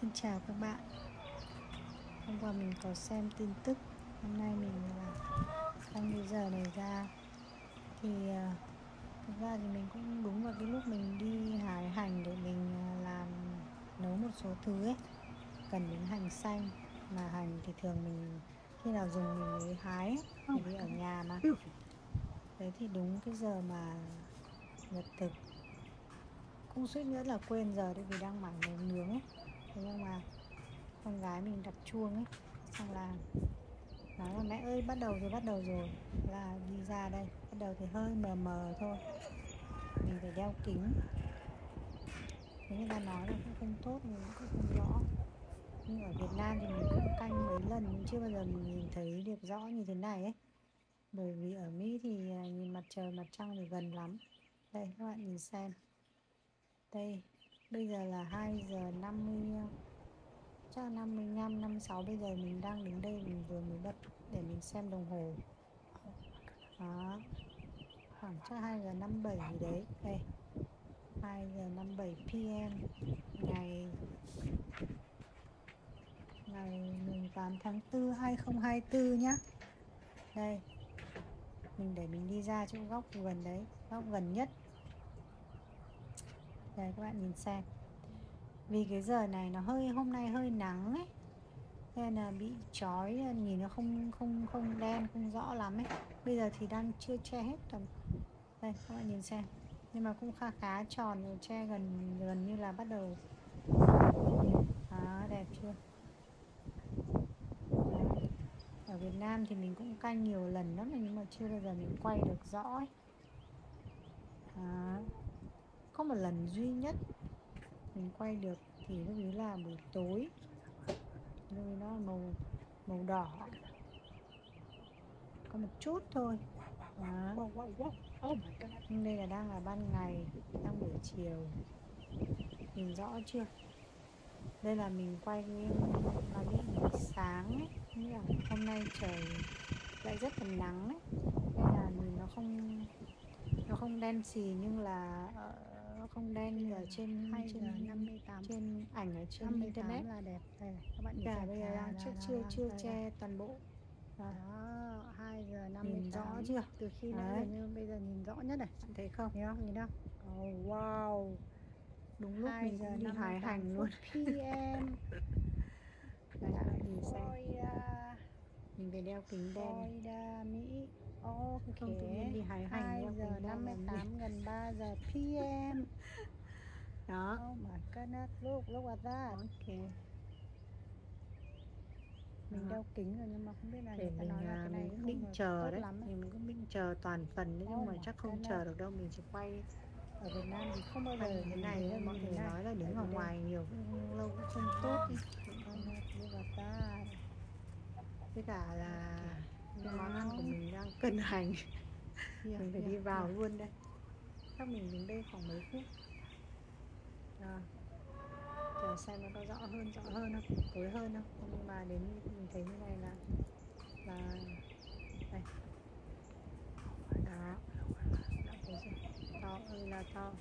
Xin chào các bạn. Hôm qua mình có xem tin tức, hôm nay mình đang bây giờ này ra thì thực ra thì mình cũng đúng vào cái lúc mình đi hải hành để mình làm nấu một số thứ ấy, cần đến hành xanh. Mà hành thì thường mình khi nào dùng mình mới hái, mình đi ở nhà mà. Thế thì đúng cái giờ mà nhật thực cũng suýt nữa là quên giờ đấy vì đang mải nấu nướng ấy. Thế nhưng mà con gái mình đặt chuông ấy, xong là nói là mẹ ơi bắt đầu rồi, là đi ra đây. Bắt đầu thì hơi mờ mờ thôi, mình phải đeo kính. Thế người ta nói là cũng không tốt, mình cũng không rõ. Nhưng ở Việt Nam thì mình cũng canh mấy lần nhưng chưa bao giờ mình nhìn thấy được rõ như thế này ấy. Bởi vì ở Mỹ thì nhìn mặt trời mặt trăng thì gần lắm. Đây các bạn nhìn xem. Đây, bây giờ là 2 giờ 50, chắc là 55, 56. Bây giờ mình đang đứng đây, mình vừa mới bật để mình xem đồng hồ. Đó, khoảng chắc 2 giờ 57 gì đấy. Đây, 2 giờ 57 PM Ngày 8 tháng 4, 2024 nhá. Đây, mình để mình đi ra chỗ góc gần đấy, góc gần nhất. Đây các bạn nhìn xem. Vì cái giờ này nó hơi, hôm nay hơi nắng ấy, nên là bị chói, nhìn nó không đen, không rõ lắm ấy. Bây giờ thì đang chưa che hết tầm. Đây các bạn nhìn xem. Nhưng mà cũng khá tròn rồi, che gần như là bắt đầu. Đó, đẹp chưa? Ở Việt Nam thì mình cũng canh nhiều lần lắm nhưng mà chưa bao giờ mình quay được rõ ấy. Đó. Có một lần duy nhất mình quay được thì lúc ấy là buổi tối, lúc ấy nó màu đỏ có một chút thôi. Nhưng đây là đang là ban ngày, đang buổi chiều, nhìn rõ chưa? Đây là mình quay nó bị sáng ấy. Như là hôm nay trời lại rất là nắng ấy, nên là mình nó không đen xì, nhưng là không đen ở trên ảnh ở trên 58 internet là đẹp. Đây, các bạn nhìn cả bây giờ đang chưa che toàn bộ. Đó, 2 giờ 58. Nhìn rõ chưa? Từ khi nãy như bây giờ nhìn rõ nhất này. Bạn thấy không? Thấy không? Nhìn đâu? Oh, wow. Đúng lúc mình giờ đi hải hành luôn. PM. Đây các bạn nhìn xem. Mình về đeo kính đen. Mỹ. Ok, không tự nhiên đi hải hành. 2 giờ 58 gần 3 giờ PM. Đó. Oh my goodness, look at that. Ok. Mình đeo kính rồi nhưng mà không biết là để người ta nói là cái này cũng định chờ đấy. Mình cũng định chờ toàn phần đấy, nhưng mà chắc không chờ được đâu. Mình chỉ quay ở Việt Nam thì không bao giờ thế này đâu. Mọi người nói là đứng ở ngoài nhiều cũng lâu cũng không tốt. Với cả là cái món ăn của mình đang cân hành. Mình phải đi vào luôn đây. Chắc mình đứng đây khoảng mấy phút. Chờ xem nó có rõ hơn không, tối hơn không. Nhưng mà đến mình thấy như này là đây. Đó, đã thấy chưa? To ơi là to.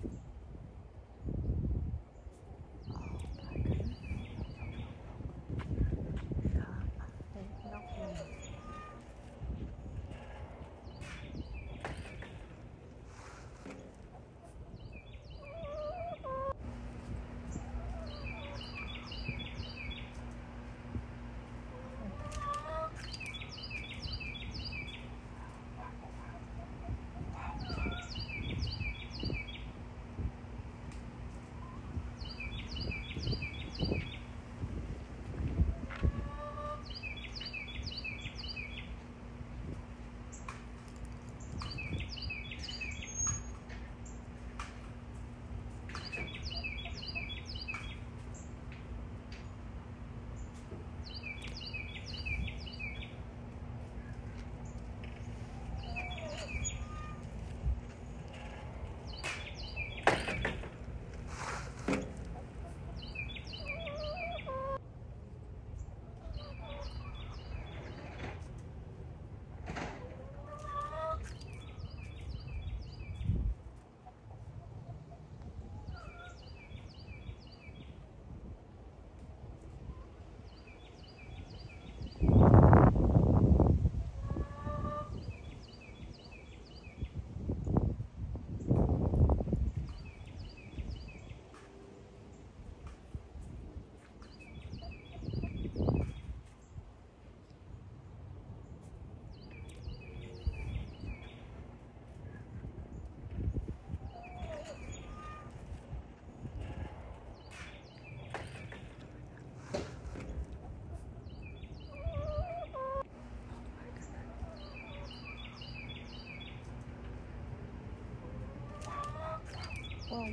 Wow.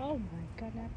Oh my goodness.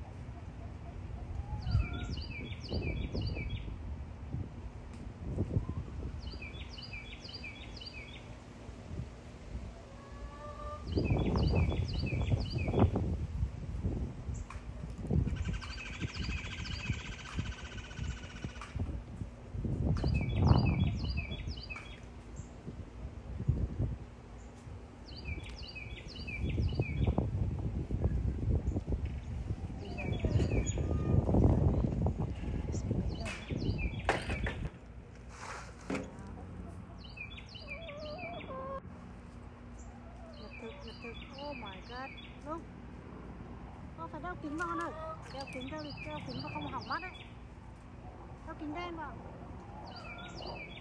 Oh my god, đúng không, phải đeo kính vào con ơi. Đeo kính theo thì đeo kính vào không hỏng mắt đấy. Đeo kính đen vào.